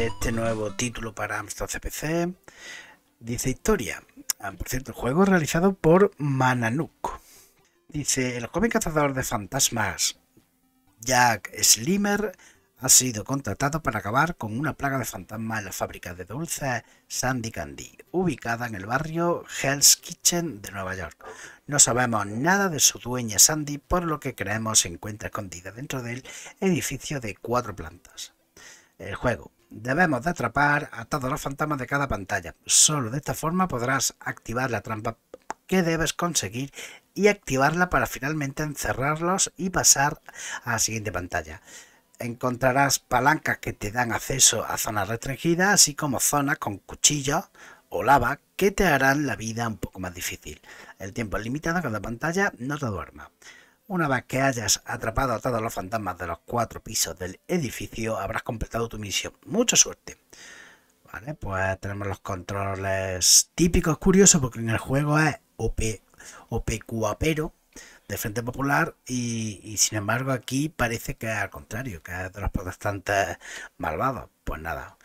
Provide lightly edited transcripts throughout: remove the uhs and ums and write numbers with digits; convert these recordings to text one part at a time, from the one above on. de este nuevo título para Amstrad CPC. Dice historia. Por cierto, el juego es realizado por Mananuk. Dice, el joven cazador de fantasmas Jack Slimer ha sido contratado para acabar con una plaga de fantasmas en la fábrica de dulces Sandy Candy, ubicada en el barrio Hell's Kitchen de Nueva York. No sabemos nada de su dueña Sandy, por lo que creemos se encuentra escondida dentro del edificio de 4 plantas. El juego. Debemos de atrapar a todos los fantasmas de cada pantalla. Solo de esta forma podrás activar la trampa que debes conseguir y activarla para finalmente encerrarlos y pasar a la siguiente pantalla. Encontrarás palancas que te dan acceso a zonas restringidas, así como zonas con cuchillos o lava que te harán la vida un poco más difícil. El tiempo es limitado, cada pantalla, no te duermas. Una vez que hayas atrapado a todos los fantasmas de los 4 pisos del edificio, habrás completado tu misión. Mucha suerte. Vale, pues tenemos los controles típicos, curiosos, porque en el juego es OPQA, pero de Frente Popular, y sin embargo aquí parece que es al contrario, que es de los protestantes malvados. Pues nada,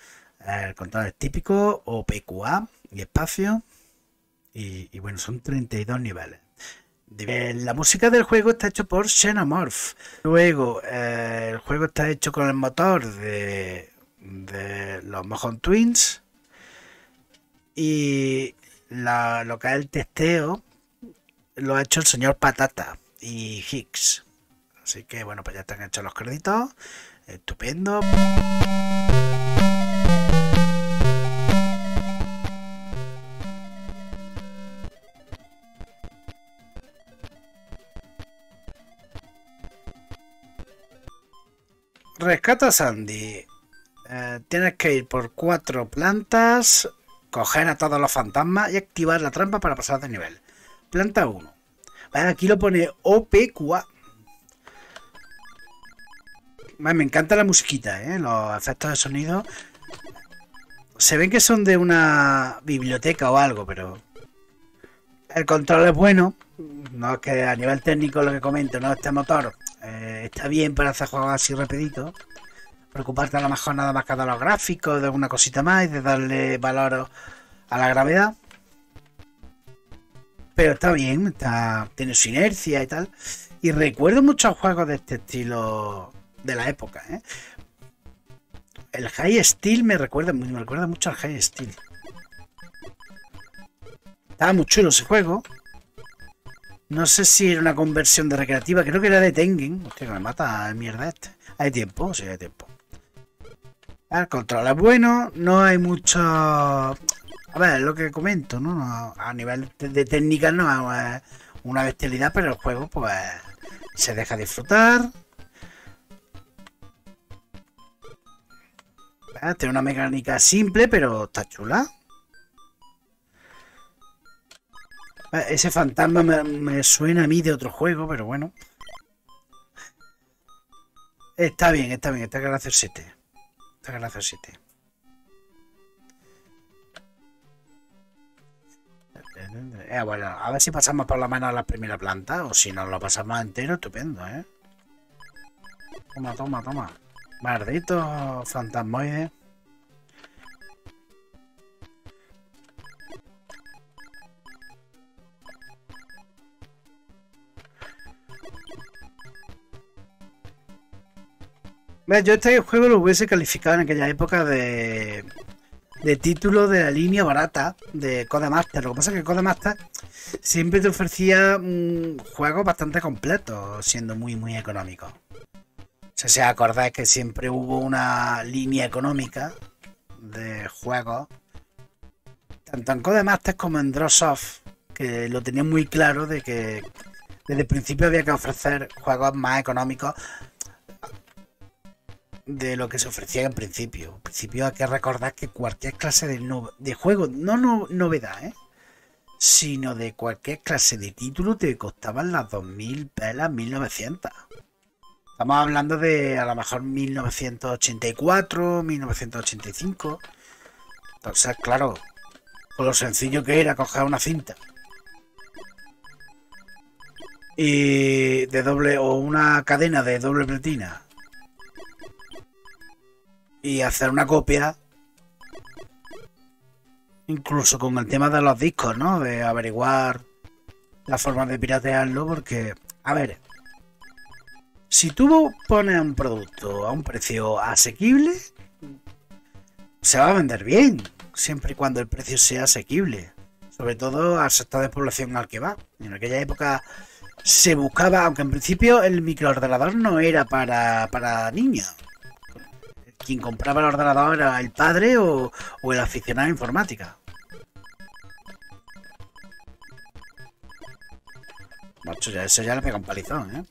el control es típico, OPQA y espacio, y bueno, son 32 niveles. La música del juego está hecho por Xenomorph. Luego, el juego está hecho con el motor de los Mojon Twins, y lo que es el testeo lo ha hecho el señor Patata y Hicks. Así que bueno, pues ya están hechos los créditos. Estupendo. Rescata a Sandy. Tienes que ir por 4 plantas, coger a todos los fantasmas y activar la trampa para pasar de nivel. Planta 1. Vale, aquí lo pone OPQA. Vale, me encanta la musiquita, ¿eh? Los efectos de sonido. Se ven que son de una biblioteca o algo, pero... El control es bueno. No es que a nivel técnico lo que comento, ¿no? Este motor está bien para hacer juegos así rapidito. Preocuparte a lo mejor nada más que de los gráficos, de alguna cosita más, y de darle valor a la gravedad. Pero está bien, tiene su inercia y tal. Y recuerdo muchos juegos de este estilo de la época, ¿eh? El Hi Steel me recuerda mucho al Hi Steel. Estaba muy chulo ese juego. No sé si era una conversión de recreativa, creo que era de Tengen. Hostia, que me mata mierda este. ¿Hay tiempo? Sí, hay tiempo. El control es bueno, no hay mucho... A ver, es lo que comento, ¿no? A nivel de técnica no es una bestialidad, pero el juego pues se deja disfrutar. Tiene una mecánica simple, pero está chula. Ese fantasma me suena a mí de otro juego, pero bueno. Está bien, está graciosito. Está graciosito. Bueno, a ver si pasamos por lo menos a la primera planta, o si nos lo pasamos entero, estupendo, ¿eh? Toma. Malditos fantasmoides. Yo este juego lo hubiese calificado en aquella época de título de la línea barata de Codemaster. Lo que pasa es que Codemaster siempre te ofrecía juegos bastante completos, siendo muy económico. O sea, si acordáis que siempre hubo una línea económica de juegos, tanto en Codemaster como en Drossoft, que lo tenían muy claro de que desde el principio había que ofrecer juegos más económicos de lo que se ofrecía en principio. En principio hay que recordar que cualquier clase de juego, no novedad, ¿eh?, sino de cualquier clase de título te costaban las 2000 pelas, 1900. Estamos hablando de a lo mejor 1984, 1985. Entonces, claro, con lo sencillo que era coger una cinta y de doble o una cadena de doble platina y hacer una copia, Incluso con el tema de los discos, ¿no? De averiguar la forma de piratearlo, porque, a ver, si tú pones un producto a un precio asequible, se va a vender bien, siempre y cuando el precio sea asequible, sobre todo al sector de población al que va. En aquella época se buscaba, aunque en principio el microordenador no era para niños. Quien compraba el ordenador era el padre o el aficionado a informática. Macho, ya eso ya le pega un palizón, ¿eh?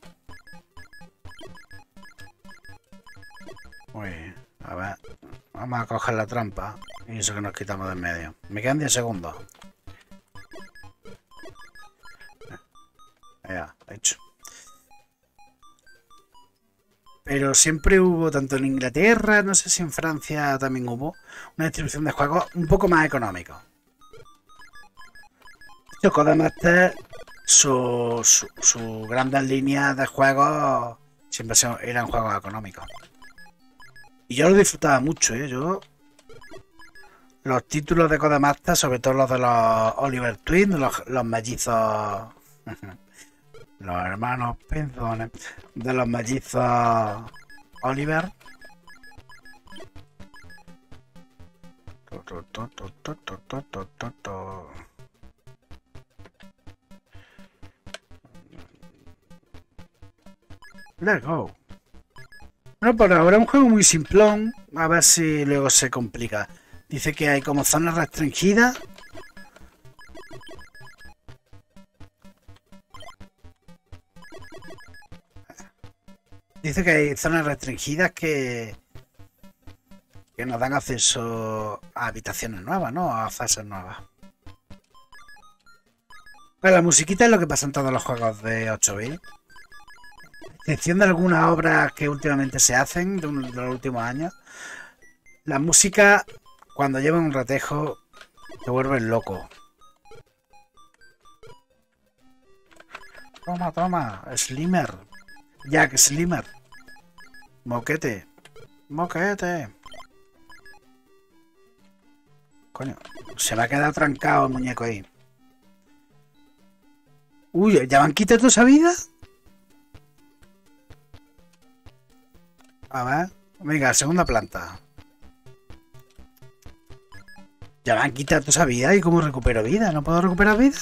Uy, a ver. Vamos a coger la trampa. Y eso que nos quitamos de en medio. Me quedan 10 segundos. Ya, hecho. Pero siempre hubo, tanto en Inglaterra, no sé si en Francia también hubo, una distribución de juegos un poco más económico. Los Codemaster, sus grandes líneas de juegos siempre eran juegos económicos. Y yo lo disfrutaba mucho, ¿eh? Yo los títulos de Codemaster, sobre todo los de los Oliver Twins, los mellizos... Los hermanos pinzones de los mellizos Oliver. Let's go. Bueno, por ahora un juego muy simplón. A ver si luego se complica. Dice que hay como zonas restringidas. Dice que hay zonas restringidas que nos dan acceso a habitaciones nuevas, ¿no? A fases nuevas. Pues la musiquita es lo que pasa en todos los juegos de 8-bit. Excepción de algunas obras que últimamente se hacen, de los últimos años. La música, cuando lleva un ratejo, te vuelve loco. Toma, toma, Slimer. Jack Slimer. Moquete. Moquete. Coño, se me ha quedado trancado el muñeco ahí. Uy, ¿ya me han quitado toda esa vida? A ver. Venga, segunda planta. Ya me han quitado toda esa vida. ¿Y cómo recupero vida? ¿No puedo recuperar vida?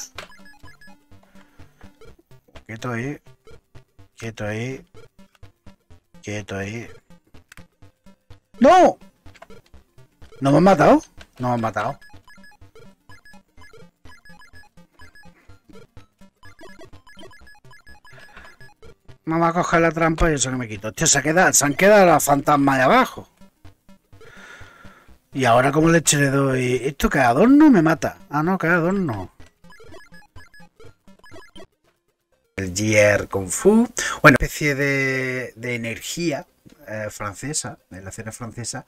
Quieto ahí. Quieto ahí. Quieto ahí. ¡No! ¿No me han matado? No me han matado. Vamos a coger la trampa y eso que me quito. Hostia, se han quedado los fantasmas de abajo. Y ahora como leche le doy... ¿Esto que adorno me mata? Ah, no, que adorno. El Yie Ar Kung Fu, bueno, especie de energía francesa, de la escena francesa,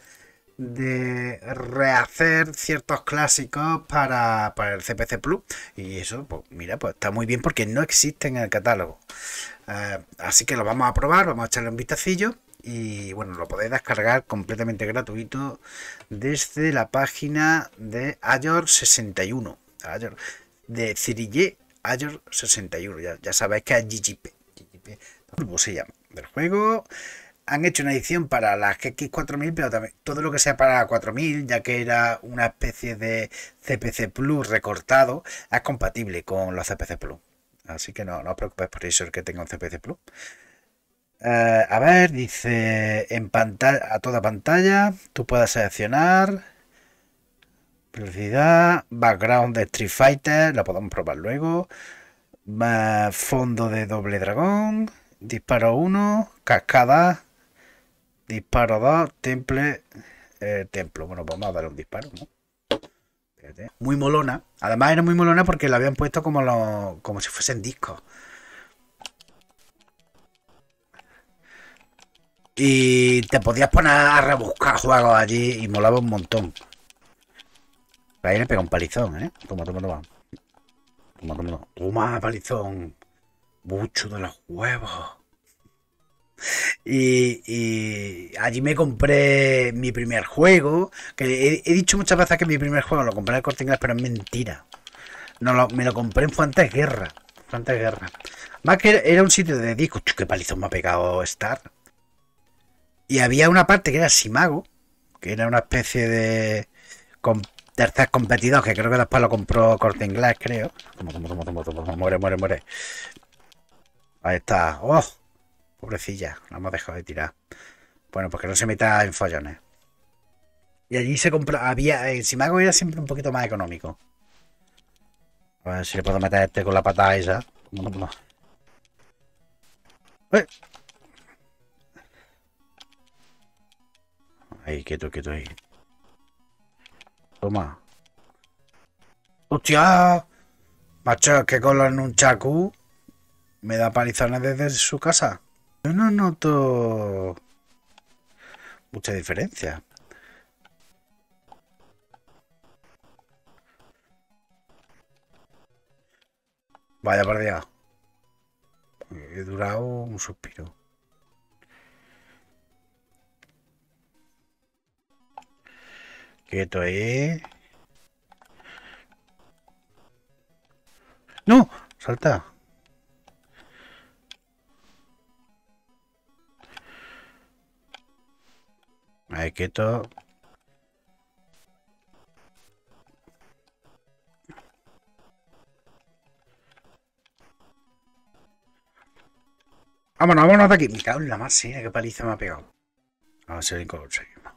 de rehacer ciertos clásicos para el CPC Plus. Y eso, pues mira, pues está muy bien porque no existen en el catálogo. Así que lo vamos a probar, vamos a echarle un vistacillo. Y bueno, lo podéis descargar completamente gratuito desde la página de Ayor61, de Cirillet. Ayor61, ya sabéis que es GGP, ¿cómo se llama? Del juego. Han hecho una edición para las GX 4000, pero también todo lo que sea para la 4000, ya que era una especie de CPC Plus recortado, es compatible con los CPC Plus. Así que no os preocupéis por eso, el que tenga un CPC Plus. A ver, dice en pantalla, a toda pantalla, tú puedes seleccionar. Background de Street Fighter, la podemos probar luego. Fondo de Doble Dragón, disparo 1, cascada, disparo 2, templo. Bueno, vamos a dar un disparo, ¿no? Fíjate. Muy molona. Además era muy molona porque la habían puesto como si fuesen discos. Y te podías poner a rebuscar juegos allí y molaba un montón. Ahí le pega un palizón, ¿eh? Toma, toma, toma. Toma, toma, toma. Toma, palizón. Mucho de los huevos. Y allí me compré mi primer juego, que he dicho muchas veces que mi primer juego lo compré en el Corte Inglés, pero es mentira. Me lo compré en Fuentes Guerra. Fuentes Guerra. Más que era un sitio de discos. Qué palizón me ha pegado Star. Y había una parte que era Simago, que era una especie de tercer competidor, que creo que después lo compró Corte Inglés, creo. Muere. Ahí está. ¡Oh! Pobrecilla, la hemos dejado de tirar. Bueno, pues que no se meta en follones. Y allí se compró, había, el Simago era siempre un poquito más económico. A ver si le puedo meter este con la patada esa. ¡Eh! Ahí, quieto ahí. Toma. ¡Hostia! Macho, es que con los nunchaku me da palizones desde su casa. Yo no noto mucha diferencia. Vaya perdida. He durado un suspiro. Quieto ahí. ¡No! ¡Salta! Ahí, quieto. Vámonos de aquí. Me cago en la más, qué paliza me ha pegado. A ver si lo conseguimos.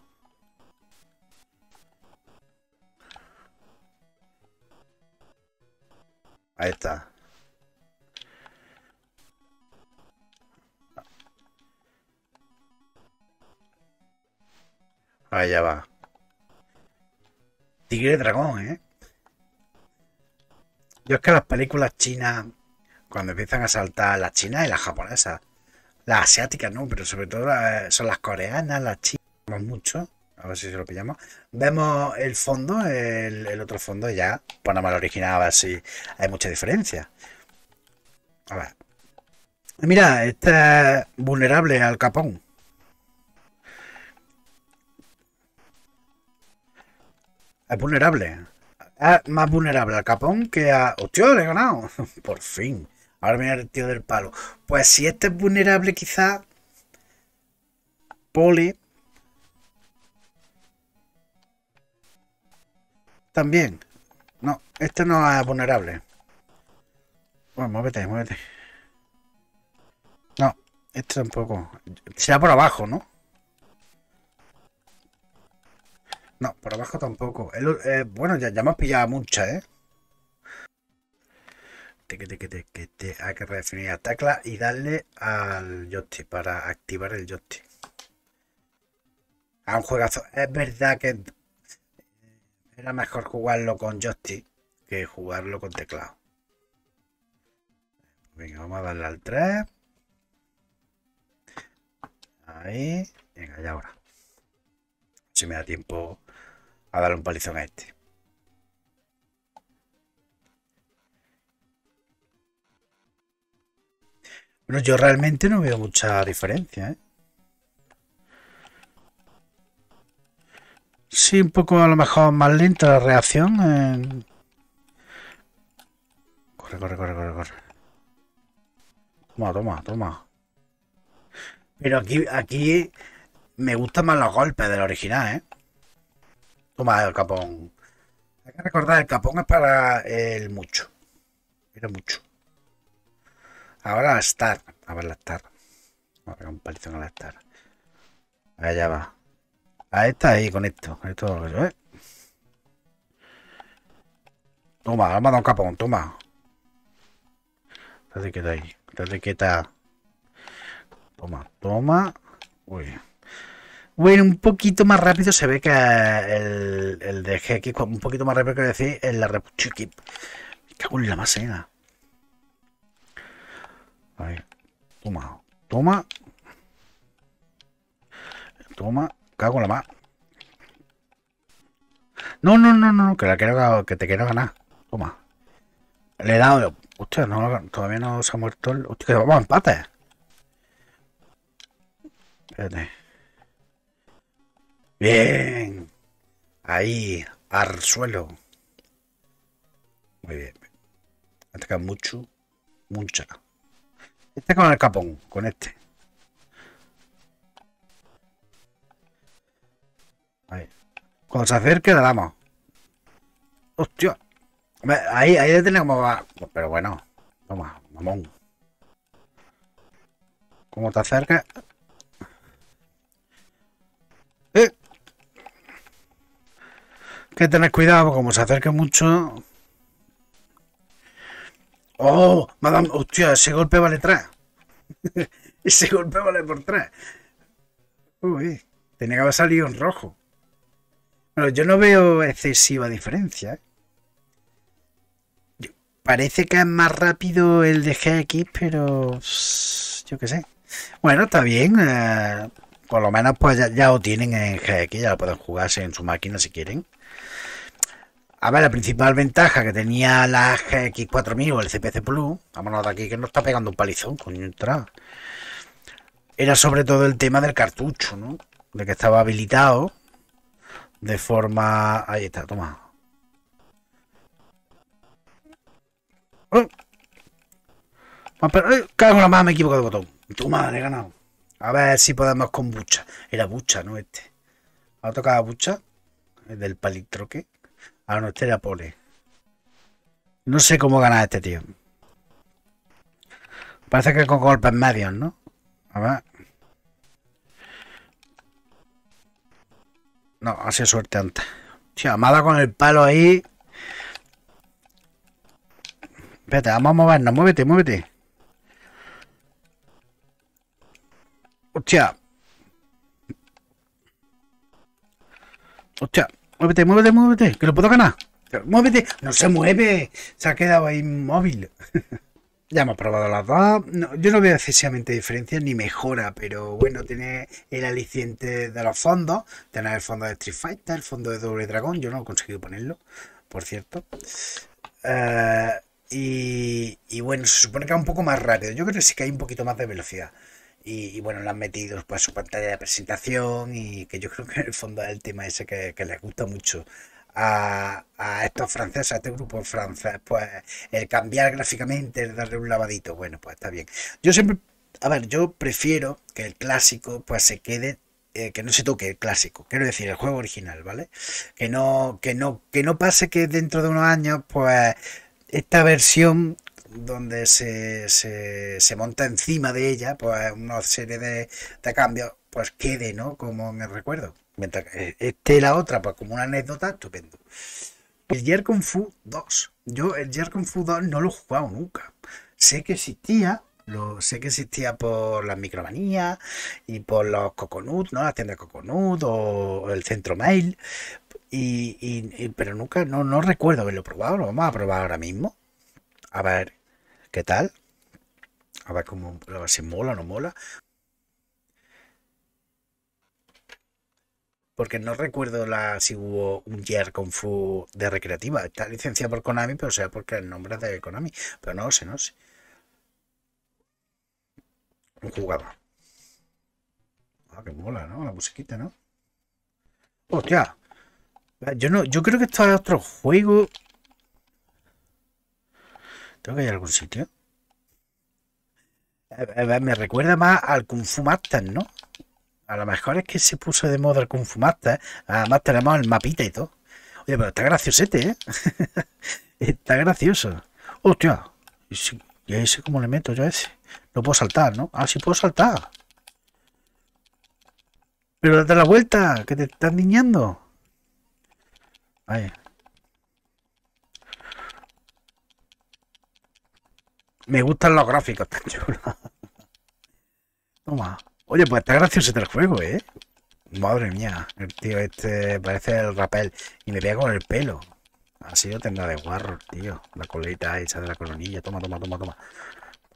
Ahí está. Ahí ya va. Tigre dragón, ¿eh? Yo es que las películas chinas, cuando empiezan a saltar, las chinas y las japonesas, las asiáticas no, pero sobre todo son las coreanas, las chinas, mucho. A ver si se lo pillamos. Vemos el fondo, el otro fondo, ya ponemos el original a ver si hay mucha diferencia. A ver. Mira, este es vulnerable al capón. Es vulnerable. Es más vulnerable al capón que a... ¡Hostia, le he ganado! Por fin. Ahora mira el tío del palo. Pues si este es vulnerable, quizá... Poli... También. No, este no es vulnerable. Bueno, muévete. No, este tampoco. Será por abajo, ¿no? No, por abajo tampoco. Bueno, ya hemos pillado muchas, ¿eh? Hay que redefinir la tecla y darle al joystick para activar el joystick. A un juegazo. Es verdad que era mejor jugarlo con joystick que jugarlo con teclado. Venga, vamos a darle al 3. Ahí. Venga, ya ahora. Si me da tiempo a darle un palizón a este. Bueno, yo realmente no veo mucha diferencia, ¿eh? Sí, un poco a lo mejor más lenta la reacción. Corre. Toma. Pero aquí me gustan más los golpes del original, ¿eh? Toma el capón. Hay que recordar, el capón es para el mucho. Era mucho. Ahora la Star. A ver la Star. Vamos a pegar un palizón a la Star. Allá va. A esta ahí, con esto. Toma, vamos a dar un capón, toma. Estate quieta ahí. Estate quieta. Toma. Uy. Bueno, un poquito más rápido se ve que el de GX, un poquito más rápido que decir en la repuchiquip. Me cago en la macena. A ver. Toma. Cago en la más. No, que te quiero ganar. Toma. Le he dado. Hostia, no, todavía no se ha muerto el. Hostia, vamos a empate. Espérate. Bien. Ahí, al suelo. Muy bien. Ataca mucho. Mucha. Este con el capón, con este. Ahí. Cuando se acerque, le damos. ¡Hostia! Ahí detiene como va. Pero bueno. Toma, mamón. Como te acercas. Hay que tener cuidado, como se acerque mucho. ¡Oh! Madame, hostia, ese golpe vale 3. Ese golpe vale por 3. Uy, tenía que haber salido en rojo. Bueno, yo no veo excesiva diferencia, ¿eh? Parece que es más rápido el de GX, pero yo qué sé. Bueno, está bien. Por lo menos pues ya lo tienen en GX, ya lo pueden jugarse en su máquina si quieren. A ver, la principal ventaja que tenía la GX 4000 o el CPC Plus, vámonos de aquí que no está pegando un palizón, coño, entra. Era sobre todo el tema del cartucho, ¿no? De que estaba habilitado de forma... Ahí está, toma. ¡Oh! Pero, cago en la mano, me he equivocado de botón. Tu madre, he ganado. A ver si podemos con bucha. Era bucha, ¿no? Este. Ahora tocaba bucha. El del palitroque. Ah, no, este era pole. No sé cómo ganar a este tío. Parece que con golpes medios, ¿no? A ver. No, ha sido suerte antes. Tío, amada con el palo ahí. Espérate, vamos a movernos. Muévete, muévete. Hostia. Hostia. Muévete, muévete, muévete. Que lo puedo ganar. Muévete. No se mueve. Se ha quedado ahí inmóvil. Ya hemos probado las dos. No, yo no veo excesivamente diferencia ni mejora. Pero bueno, tiene el aliciente de los fondos. Tener el fondo de Street Fighter, el fondo de Double Dragon. Yo no he conseguido ponerlo, por cierto. Y bueno, se supone que va un poco más rápido. Yo creo que sí que hay un poquito más de velocidad. Y bueno, le han metido pues su pantalla de presentación y que yo creo que en el fondo es el tema ese que les gusta mucho a estos franceses, a este grupo francés, pues el cambiar gráficamente, el darle un lavadito, bueno, pues está bien. Yo siempre, a ver, yo prefiero que el clásico pues se quede, que no se toque el clásico, quiero decir, el juego original, ¿vale? Que no pase que dentro de unos años, pues esta versión... donde se monta encima de ella pues una serie de cambios pues quede, ¿no? Como en el recuerdo, mientras que este la otra pues como una anécdota, estupendo. El Yie Ar Kung Fu 2, yo el Yie Ar Kung Fu 2 no lo he jugado nunca, sé que existía, por las micromanías y por los coconut, ¿no? Las tiendas coconut o el centro mail pero nunca, no recuerdo haberlo probado. Lo vamos a probar ahora mismo a ver ¿qué tal? A ver cómo, a ver si mola o no mola. Porque no recuerdo si hubo un Yie Ar Kung Fu de recreativa. Está licenciado por Konami, pero sea porque el nombre es de Konami. Pero no sé. No jugaba. Ah, que mola, ¿no? La musiquita, ¿no? ¡Hostia! Yo creo que esto es otro juego. Creo que hay algún sitio. Me recuerda más al Kung Fu Master, ¿no? A lo mejor es que se puso de moda el Kung Fu Master. Además tenemos el mapita y todo. Oye, pero está graciosete, ¿eh? Está gracioso. ¡Hostia! ¿Y a ese cómo le meto yo a ese? No puedo saltar, ¿no? Ah, sí puedo saltar. Pero date la vuelta, que te están niñando. Ahí. Me gustan los gráficos, tan chulos. Toma. Oye, pues está gracioso este juego, ¿eh? Madre mía. El tío este parece el rapel. Y me pega con el pelo. Así lo tendrá de guarro, tío. La coleta esa de la colonilla. Toma.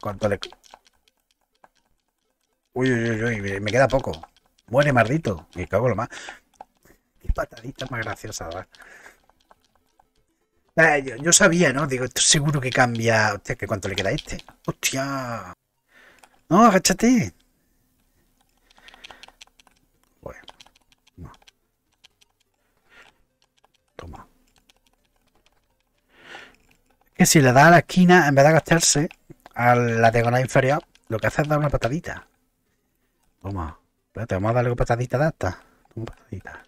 ¿Cuánto le...? Uy. Me queda poco. Muere, maldito. Me cago en lo más. Qué patadita más graciosa, ¿verdad? Yo sabía, ¿no? Digo, esto seguro que cambia... Hostia, ¿que cuánto le queda a este? ¡Hostia! ¡No, agáchate! que si le da a la esquina, en vez de gastarse a la diagonal inferior, lo que hace es dar una patadita. Toma, espérate, vamos a darle una patadita de esta. Toma, patadita.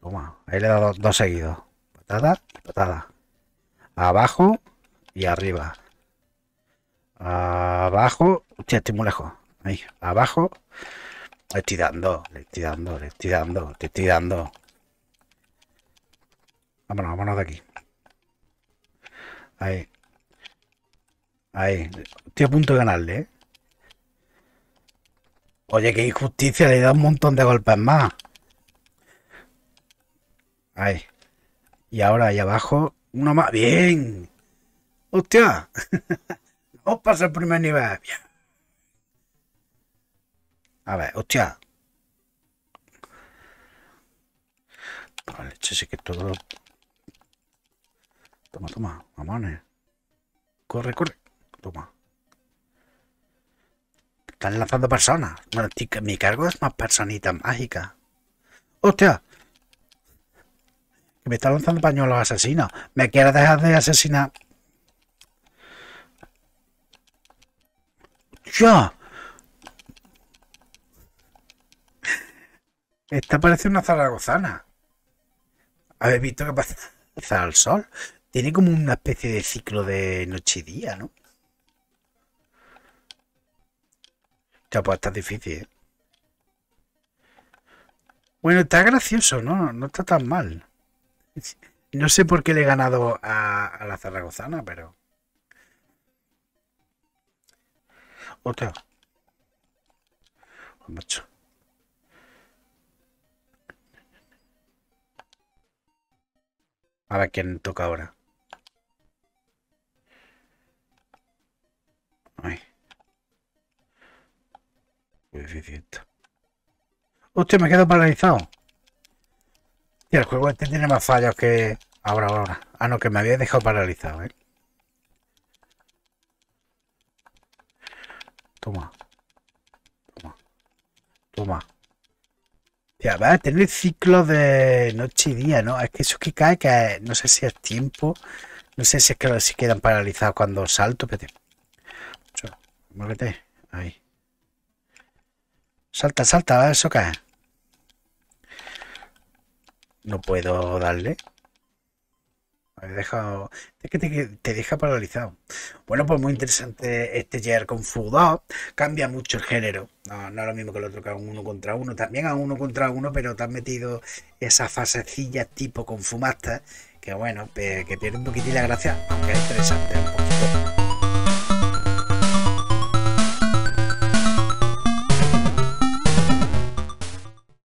Toma, ahí le he dado dos seguidos. Patada, patada. Abajo y arriba. Abajo. Hostia, estoy muy lejos. Ahí, abajo. Le estoy dando, le estoy dando, le estoy dando, te estoy dando. Vámonos, vámonos de aquí. Ahí. Ahí. Estoy a punto de ganarle, ¿eh? Oye, qué injusticia, le he dado un montón de golpes más. Ahí. Y ahora ahí abajo, uno más. ¡Bien! ¡Hostia! Vamos a pasar el primer nivel. Bien. A ver, hostia. Vale, che, sí que todo lo... Toma, toma, mamones. Corre, corre. Toma. Están lanzando personas. Bueno, mi cargo es más personitas mágicas. ¡Hostia! Que me están lanzando pañuelos asesinos. ¿Me quieres dejar de asesinar? ¡Hostia! Esta parece una zaragozana. ¿Habéis visto que pasa al sol? Tiene como una especie de ciclo de noche y día, ¿no? Ya, pues está difícil, ¿eh? Bueno, está gracioso, ¿no? No está tan mal. No sé por qué le he ganado a la zaragozana, pero... Otra. Macho. A ver quién toca ahora. Ay. Muy difícil esto. Hostia, me quedo paralizado. Y el juego este tiene más fallos que... Ahora, ahora. Ah, no, que me había dejado paralizado, ¿eh? Toma. Toma. Toma. Ya, va a tener ciclos de noche y día, ¿no? Es que eso que cae, que no sé si es tiempo, no sé si es que se quedan paralizados cuando salto, pero... Muévete, ahí. Salta, salta, ¿va? Eso cae. No puedo darle. Me he dejado... Es que te deja paralizado. Bueno, pues muy interesante este Yie Ar Kung Fu 2. Cambia mucho el género. No, no es lo mismo que el otro, que a un uno contra uno. También a uno contra uno, pero te han metido esas fasecillas tipo Kung Fu Master. Que bueno, que pierde un poquitín la gracia, aunque es interesante un poquito.